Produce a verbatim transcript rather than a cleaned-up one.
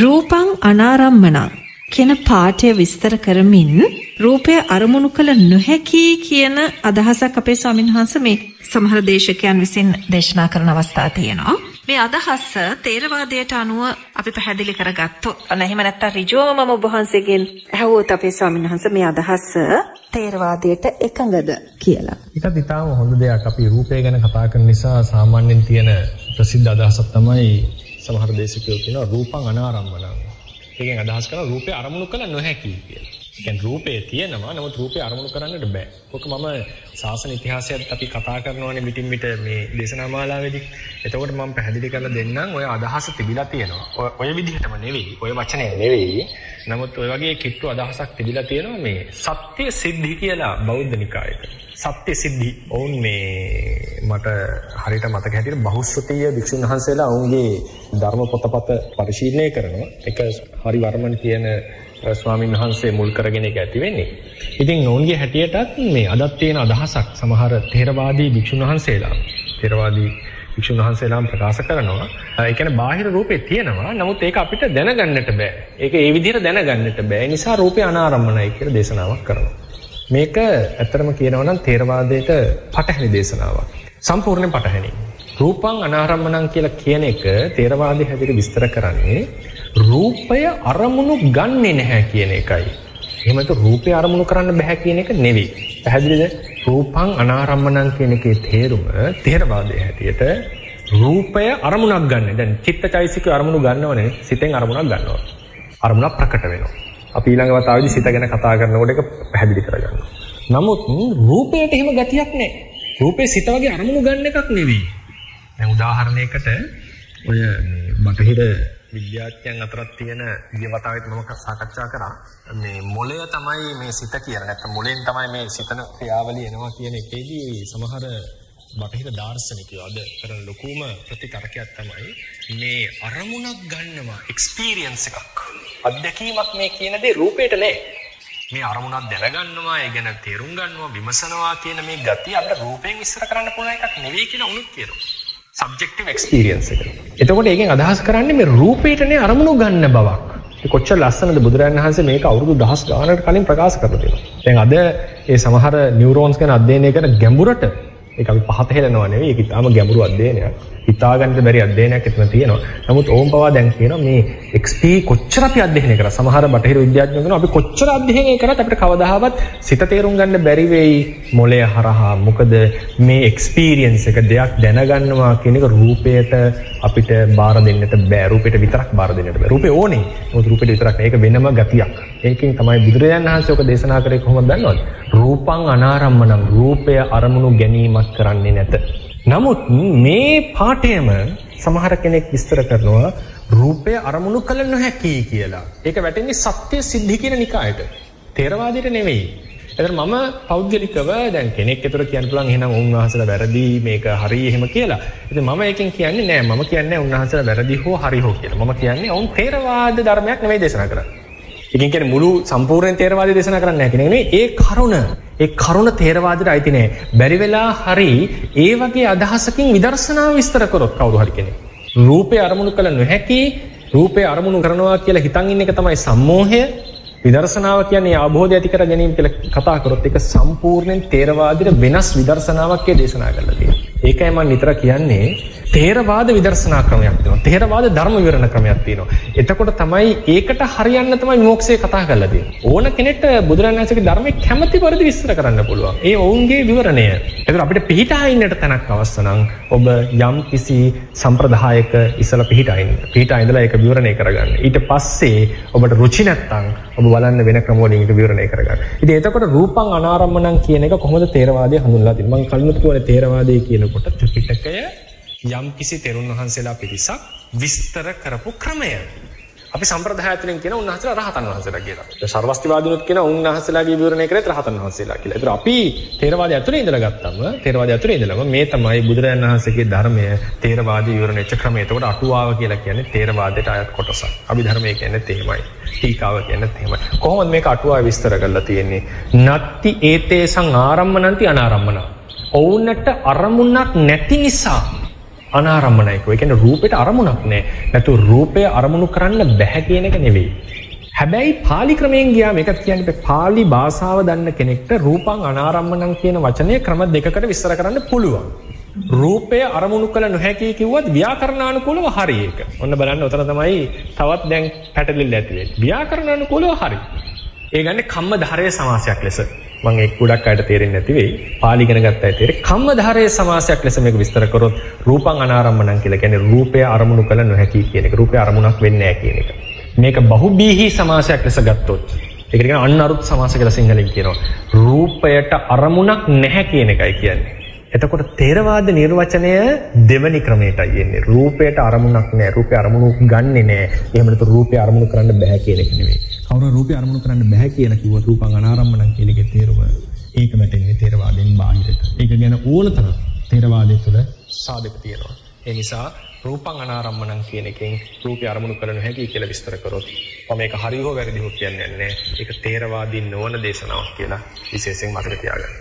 රූපං අනාරම්මනං කියන පාඨය විස්තර කරමින් රූපය අරමුණු කළ නොහැකි කියන අදහසක් අපේ ස්වාමීන් වහන්සේ මේ සමහර දේශකයන් විසින් දේශනා කරන අවස්ථා තියෙනවා. මේ අදහස තේරවාදයට අනුව අපි පැහැදිලි කරගත්තොත් එහෙම නැත්නම් ඍජුවම මම ඔබ වහන්සේගෙන් ඇහුවොත් අපේ ස්වාමීන් වහන්සේ මේ අදහස තේරවාදයට එකඟද කියලා. ඒකත් ඉතාම හොඳ දෙයක්. අපි රූපය ගැන කතා කරන නිසා සාමාන්‍යයෙන් තියෙන ප්‍රසිද්ධ අදහසක් තමයි සමහර දේශකයෝ කියනවා රූපං අනාරම්මනං. ඒකෙන් අදහස් කරන රූපය අරමුණු කළ නොහැකි කියලා. ඒ කියන්නේ රූපේ තියෙනවා නමුත් රූපය අරමුණු කරන්නට බෑ. ඔක මම සාසන ඉතිහාසයත් අපි කතා කරනවානේ පිටින් පිට මේ දේශනා මාලාවේදී. එතකොට මම පැහැදිලි කරලා දෙන්නම් ඔය අදහස තිබිලා තියෙනවා. ඔය විදිහටම නෙවෙයි, ඔය වචනය නෙවෙයි. නමුත් ඔය වගේ කිට්ටු අදහසක් තිබිලා තියෙනවා මේ සත්‍ය සිද්ධි කියලා බෞද්ධ නිකායක. සත්‍ය සිද්ධි. ඔවුන් මේ මට හරියට මතක හැටියට බහුශ්‍රැතිය වික්ෂුන් වහන්සේලා ඔවුන්ගේ ධර්ම පොතපත පරිශීලනය කරනවා. ඒක හරි වර්මන් කියන ස්වාමීන් වහන්සේ මුල් කරගෙන ඒක ඇති වෙන්නේ. ඉතින් ඔවුන්ගේ හැටියටත් මේ අදත් තියෙන අදහසක් සමහර තේරවාදී වික්ෂුන් වහන්සේලා තේරවාදී වික්ෂුන් වහන්සේලා ප්‍රකාශ කරනවා. ඒ කියන්නේ බාහිර රූපේ තියෙනවා. නමුත් ඒක අපිට දැනගන්නට බෑ. ඒක ඒ විදිහට දැනගන්නට බෑ. ඒ නිසා රූපය අනාරම්මනයි කියලා දේශනාවක් කරනවා. මේක ඇත්තටම කියනවා නම් තේරවාදයට පටහැනි දේශනාවක්. සම්පූර්ණයෙන් පටහැනි. රූපං අනාරම්මනං කියලා කියන එක තේරවාදී හැටියට විස්තර කරන්නේ රූපය අරමුණු ගන්නෙ නැහැ කියන එකයි. එහෙම නැත්නම් රූපය අරමුණු කරන්න බෑ කියන එක නෙවෙයි. පැහැදිලිද? රූපං අනාරම්මනං කියන එකේ තේරුම තේරවාදයේ හැටියට රූපය අරමුණක් ගන්න. දැන් චිත්තචෛසිකය අරමුණු ගන්නවනේ, සිතෙන් අරමුණක් ගන්නවා. අරමුණක් ප්‍රකට වෙනවා. අපි ඊළඟ වතාවේදී සිත ගැන කතා කරනකොට ඒක පැහැදිලි කරගන්නවා. නමුත් රූපයට එහෙම ගතියක් නැහැ. රූපේ සිත වගේ අරමුණු ගන්න එකක් නෙවෙයි. දැන් උදාහරණයකට ඔය මේ බටහිර විද්‍යාඥයන් අතරත් තියෙන ඊයේ වතාවෙත් මම සාකච්ඡා කරා මේ මොළය තමයි මේ සිත කියලා. නැත්නම් මොළයෙන් තමයි මේ සිතන ක්‍රියාවලිය එනවා කියන එකේදී සමහර බටහිර දාර්ශනිකයෝ අද කරන ලොකුම ප්‍රතිතර්කයක් තමයි මේ අරමුණක් ගන්නවා එක්ස්පීරියන්ස් එකක්. අත්දැකීමක් මේ කියන දේ රූපේට නෑ. මේ අරමුණක් දැනගන්නවා, ඒ ගැන තේරුම් ගන්නවා, විමසනවා කියන මේ ගතිය අපිට රූපයෙන් ඉස්සර කරන්න පුළුවන් එකක් නෙවෙයි කියලා උනුත් කියනවා. සබ්ජෙක්ටිව් එක්ස්පීරියන්ස් එක. එතකොට ඒකෙන් අදහස් කරන්නේ මේ රූපේට නේ අරමුණු ගන්න බවක්. කොච්චර ලස්සනද බුදුරජාණන් වහන්සේ මේක අවුරුදු දහස් ගානකට කලින් ප්‍රකාශ කරලා තියෙනවා. දැන් අද ඒ සමහර නියුරෝන්ස් ගැන අධ්‍යයනය කරන ගැඹුරට ඒක අපි පහත හෙලනවා නෙවෙයි, ඒක ඉතාලම ගැඹුරු අධ්‍යයනයක්. හිතාගන්න බැරි අධ්‍යයනයක් එතන තියෙනවා. නමුත් ඕම් පවා දැන් කියනවා මේ එක්ස් පී කොච්චර අපි අධ්‍යයනය කරා. සමහර බටහිර විද්‍යාඥයෝ කියනවා අපි කොච්චර අධ්‍යයනය කරත් අපිට කවදාහවත් සිත තේරුම් ගන්න බැරි වෙයි මොළය හරහා. මොකද මේ එක්ස්පීරියන්ස් එක දෙයක් දැනගන්නවා කියන එක රූපයට අපිට බාර දෙන්නට බෑ. රූපයට විතරක් බාර දෙන්නට බෑ. රූපේ ඕනේ. මොකද රූපෙට විතරක් නෑ. ඒක වෙනම ගතියක්. ඒකෙන් තමයි බුදුරජාණන් වහන්සේ ඔක දේශනා කරේ කොහොමද දන්නවද? රූපං අනාරම්මනං රූපය අරමුණු ගැනීමක් කරන්නේ නැත. නමුත් මේ පාඨයම සමහර කෙනෙක් විස්තර කරනවා රූපය අරමුණු කළ නොහැකි කියලා. ඒක වැටෙන්නේ සත්‍ය සිද්ධි කියන නිකායට. තේරවාදයට නෙවෙයි. ඒතර මම පෞද්ගලිකව දැන් කෙනෙක් ඒතර කියන්න පුළුවන් එහෙනම් උන්වහන්සේලා වැරදි මේක හරි එහෙම කියලා. ඉතින් මම ඒකෙන් කියන්නේ නෑ, මම කියන්නේ උන්වහන්සේලා වැරදි හෝ හරි හෝ කියලා. මම කියන්නේ ඔවුන් තේරවාද ධර්මයක් නෙවෙයි දේශනා කරන්නේ. ඉතින් කියන්නේ මුළු සම්පූර්ණ තේරවාදී දේශනා කරන්න නැහැ කියන එක නෙවෙයි. ඒ කරුණ ඒ කරුණ තේරවාදයට අයිති නෑ. බැරි වෙලා හරි ඒ වගේ අදහසකින් විදර්ශනාව විස්තර කරොත් කවුරු හරි කෙනෙක් රූපේ අරමුණු කළ නොහැකි, රූපේ අරමුණු කරනවා කියලා හිතන් ඉන්න එක තමයි සම්මෝහය. විදර්ශනාව කියන්නේ අවබෝධය ඇති කර ගැනීම කියලා කතා කරොත් ඒක සම්පූර්ණයෙන් තේරවාදයට වෙනස් විදර්ශනාවක් කියලා දේශනා කරලා තියෙනවා. ඒකයි මම නිතර කියන්නේ තේරවාද විදර්ශනා ක්‍රමයක් තියෙනවා. තේරවාද ධර්ම විවරණ ක්‍රමයක් තියෙනවා. එතකොට තමයි ඒකට හරියන්න තමයි විමුක්තිය කතා කරලා තියෙන්නේ. ඕන කෙනෙක්ට බුදුරජාණන් වහන්සේගේ ධර්මයේ කැමැති පරිදි විස්තර කරන්න පුළුවන්. ඒ ඔවුන්ගේ විවරණය. ඒතර අපිට පිහිටා ඉන්නට තැනක් අවශ්‍ය නම් ඔබ යම් කිසි සම්ප්‍රදායක ඉසලා පිහිටා ඉන්න. පිහිටා ඉඳලා ඒක විවරණය කරගන්න. ඊට පස්සේ ඔබට රුචි නැත්තම් ඔබ බලන්න වෙන ක්‍රම වලින් ඒක විවරණය කරගන්න. ඉතින් එතකොට රූපං අනාරම්මණං කියන එක කොහොමද තේරවාදයේ හඳුන්වලා තියෙන්නේ? මම කලින් කිව්වනේ තේරවාදයේ කියන කොට ත්‍රිපිටකය යම් කිසි තෙරුන් වහන්සේලා පිරිසක් විස්තර කරපු ක්‍රමය. අපි සම්ප්‍රදාය තුළින් කියන උන්වහන්සේලා රහතන් වහන්සේලා කියලා. සර්වස්තිවාදීනොත් කියන උන්වහන්සේලාගේ විවරණය කරේ රහතන් වහන්සේලා කියලා. ඒතර අපි තේරවාදය ඇතුලේ ඉඳලා ගත්තම තේරවාදය ඇතුලේ ඉඳලම මේ තමයි බුදුරජාණන් වහන්සේගේ ධර්මය තේරවාදී විවරණෙච්ච ක්‍රමය. ඒකට අටුවාව කියලා කියන්නේ තේරවාදයට අයත් කොටසක්. අභිධර්මය කියන්නේ තේමයි. ටීකාව කියන්නේ තේමයි. කොහොමද මේක අටුවාව විස්තර කරලා තියෙන්නේ? නත්ති ඒතේසං ආරම්මනන්ති අනාරම්මන. ඔවුන්ට අරමුණක් නැති නිසා අනාරම්මණයක. ඒ කියන්නේ රූපෙට අරමුණක් නැහැ. නැතු රූපය අරමුණු කරන්න බැහැ කියන එක නෙවෙයි. හැබැයි පාලි ක්‍රමයෙන් ගියාම ඒකත් කියන්නේ පාලි භාෂාව දන්න කෙනෙක්ට රූපං අනාරම්මණං කියන වචනේ ක්‍රම දෙකකට විස්තර කරන්න පුළුවන්. රූපය අරමුණු කළ නොහැකි කිව්වත් ව්‍යාකරණානුකූලව හරි ඒක. ඔන්න බලන්න උතන තමයි තවත් දැන් පැටලෙන්න ඇති වෙන්නේ. ව්‍යාකරණානුකූලව හරි. ඒ කියන්නේ කම්මධාරයේ සමාසයක් ලෙස. මම ඒක ගොඩක් අයට තේරෙන්නේ නැති වෙයි. පාලි ඉගෙන ගන්න අය තේරෙයි. කම්මධාරයේ සමාසයක් ලෙස මේක විස්තර කරොත් රූපං අනාරම්මණං කියලා කියන්නේ රූපය අරමුණු කළ නොහැකි කියන එක. රූපය අරමුණක් වෙන්නේ නැහැ කියන එක. මේක බහුබීහි සමාසයක් ලෙස ගත්තොත් ඒ කියන්නේ අන්න අරුත් සමාස කියලා සිංහලෙන් කියනවා රූපයට අරමුණක් නැහැ කියන එකයි කියන්නේ. එතකොට තේරවාද නිර්වචනය දෙවනි ක්‍රමයටයි එන්නේ. රූපයට අරමුණක් නැහැ. රූපේ අරමුණු ගන්නෙ නැහැ. එහෙම නැත්නම් රූපේ අරමුණු කරන්න බෑ කියන එක නෙවෙයි. කවුරු රූපේ අරමුණු කරන්න බෑ කියලා කිව්වොත් රූපං අනාරම්මණං කියන එකේ තේරුම ඒක වැටෙන්නේ තේරවාදෙන් බාහිරට. ඒක ගැන ඕනතරම් තේරවාදයේ තුල සාධක තියෙනවා. ඒ නිසා රූපං අනාරම්මණං කියන එකෙන් රූපය අරමුණු කළ නොහැකි කියලා විස්තර කරොත් මම ඒක හරි හෝ වැරදි හෝ කියන්නේ නැහැ. ඒක තේරවාදී නොවන දේශනාවක් කියලා විශේෂයෙන් මතක තියාගන්න.